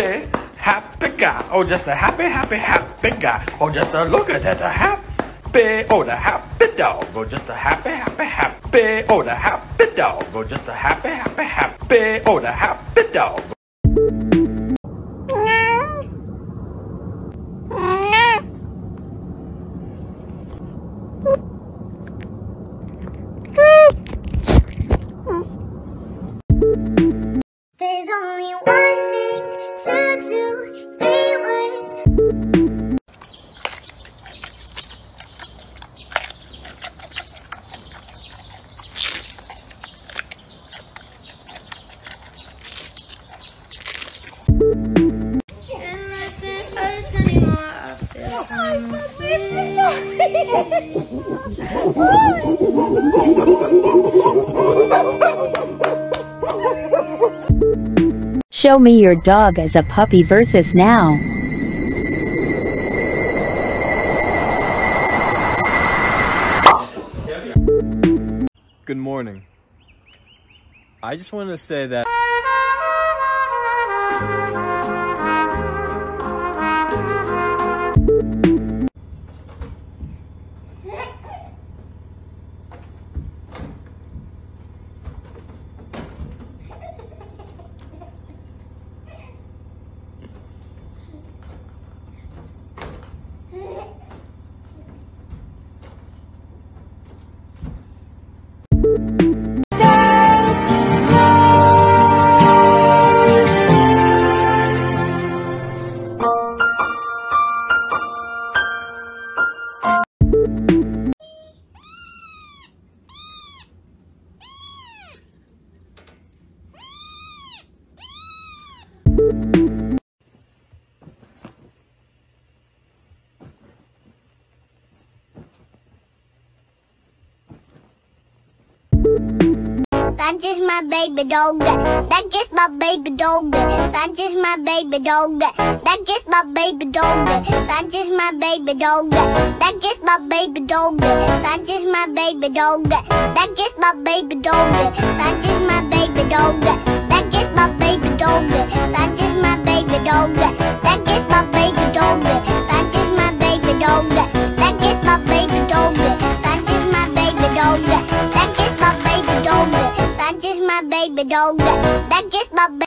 happy, happy guy. Oh, just a happy, happy, happy guy. Oh, just a look at that, a happy, oh, the happy dog. Oh, just a happy, happy, happy, oh, the happy dog. Oh, just a happy, happy, happy, oh, the happy dog. There's only one thing to do, 3 words. Can't let it hurt anymore, I feel I'm afraid. Show me your dog as a puppy versus now. Good morning. I just wanted to say that that's just my baby dog. That's just my baby dog. That's just my baby dog. That's just my baby dog. That's just my baby dog. That's just my baby dog. That's just my baby dog. That's just my baby dog. That's just my baby dog. That's just my baby dog. That's just my baby dog. That's just my baby dog. That's just my baby dog. That's just my baby dog. That's just my baby dog. That's just my baby dog. That's just my baby dog. That's just my baby.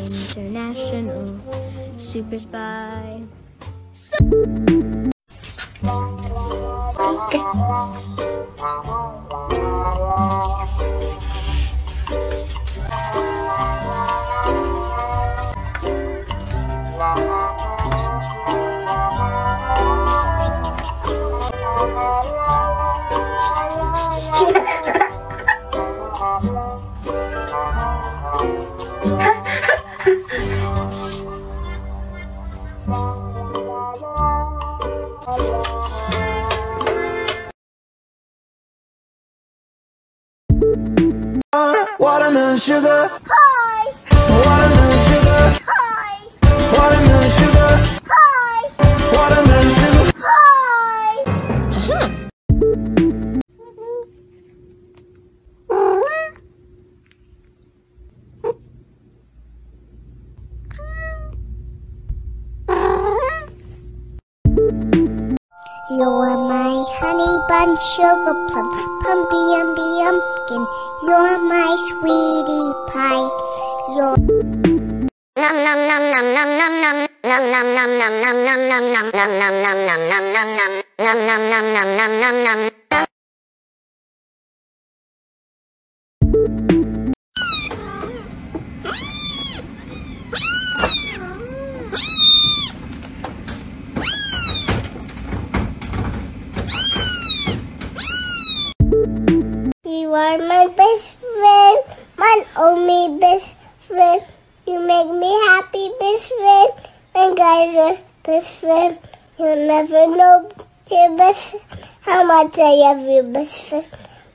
International super spy. Watermelon sugar. Hi. Watermelon sugar. Hi. Watermelon sugar. Hi. Watermelon sugar. Hi. You are my honey bun sugar plum, pumpy umby umpkin. You're my sweetie pie. You're nom nom nom nom nom nom nom nom nom nom nom nom nom nom nom nom nom nom nom nom nom nom nom nom nom nom nom nom nom. are my best friend, my only best friend. You make me happy, best friend. And guys are best friend. You'll never know your best friend, how much I love you, best friend.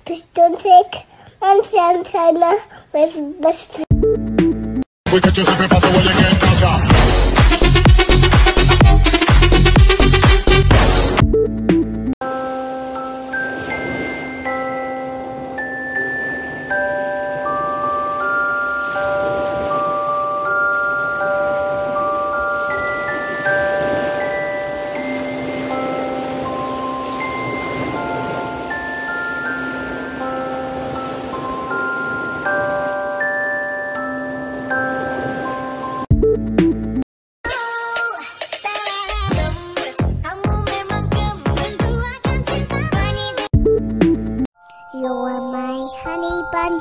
Please don't take one chance I know with best friend. We could choose every fossil when you can't touch her.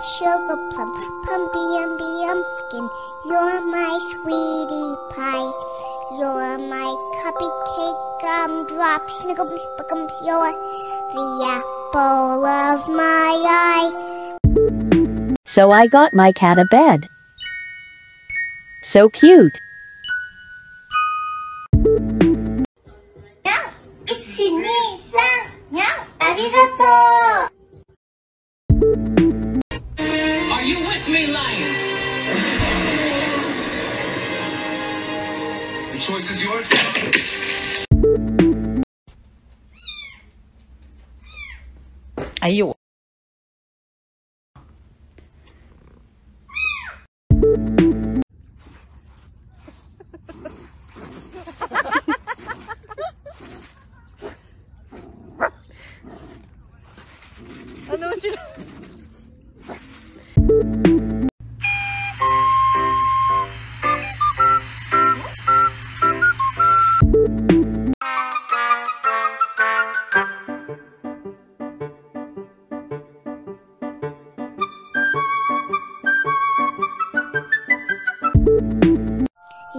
Sugar plum, pumpy umby umkin, you're my sweetie pie. You're my cupcake gumdrop, snickums, buckums, you're the apple of my eye. So I got my cat a bed. So cute. Now, it's Ichi-ni-san. Now, arigato. Are you with me, lions? The choice is yours. Ayo. Ano sila?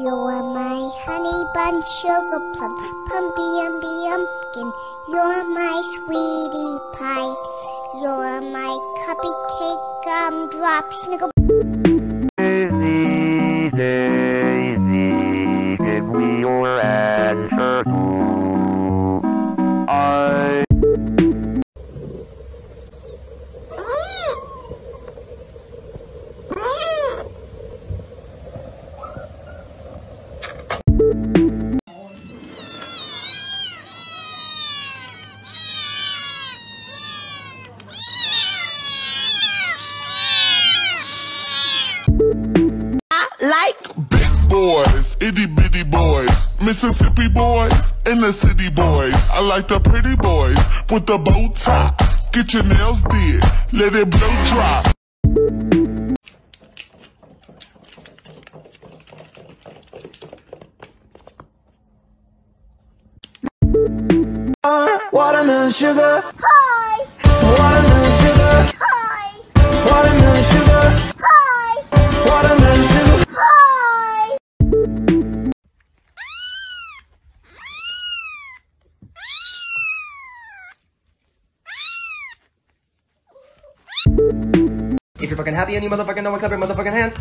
You're my honey bun, sugar plum, pumpy umby umkin. You're my sweetie pie. You're my cupcake gumdrop, snickle. Daisy, Daisy, give me your answer too. I. Boys, itty bitty boys, Mississippi boys, inner city boys. I like the pretty boys with the bow tie. Get your nails did, let it blow dry. Watermelon sugar. Hi. Watermelon sugar. Hi. Watermelon sugar. Hi. Watermelon sugar. Hi. If you're fucking happy and you motherfucking know it, clap your motherfucking hands.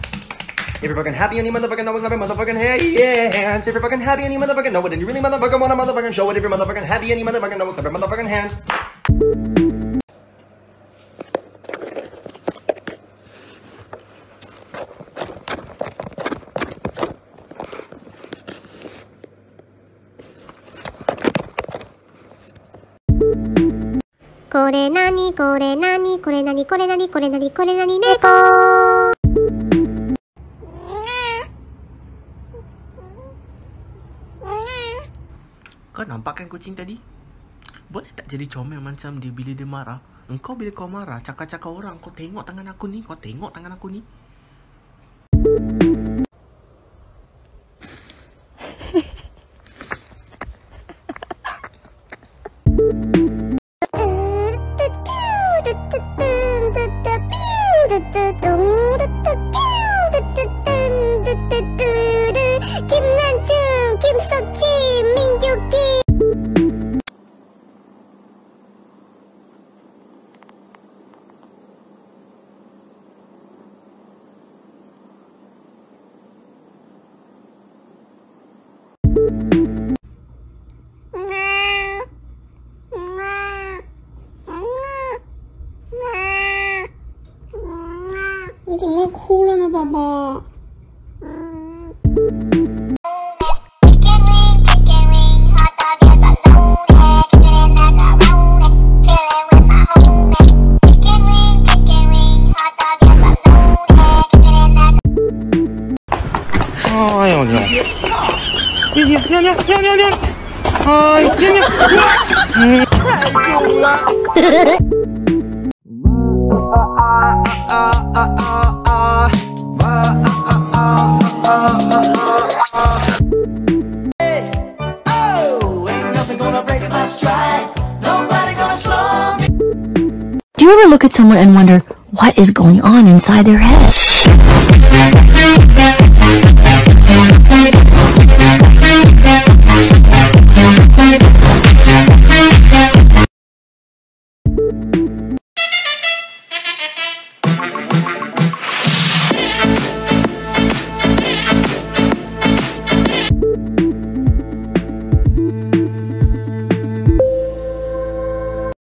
If you're fucking happy and you motherfucking know it, clap your motherfucking hands. If you're fucking happy and you motherfucking know it, and you really motherfucking wanna motherfucking show it. If you're motherfucking happy and you motherfucking know it, clap your motherfucking hands. Kore nani, kore nani, kore nani, kore nani, kore nani, kore nani, neko. Kau nampak kan kucing tadi? Boleh tak jadi comel macam dia bila dia marah? Engkau bila kau marah, cakap-cakap orang. Kau tengok tangan aku ni, kau tengok tangan aku ni. 你怎么哭了呢，宝宝？ 哎呦娘！娘！哎，娘！太重了！Do you ever look at someone and wonder what is going on inside their head? We'll be right back.